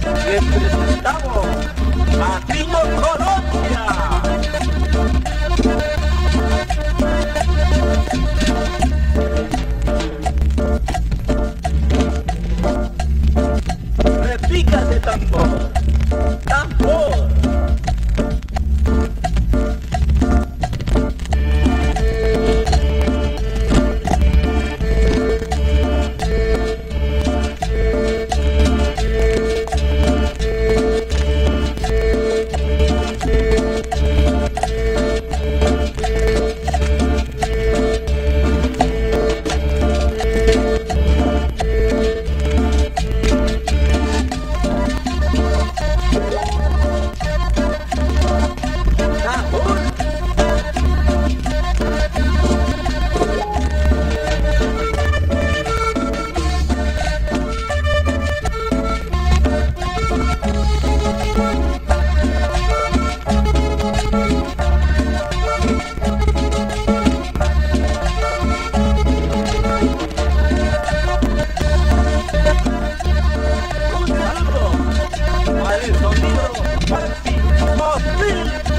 les presentamos Martín O'Connor. Replicas de tambor, tambor. Martín O'Connor.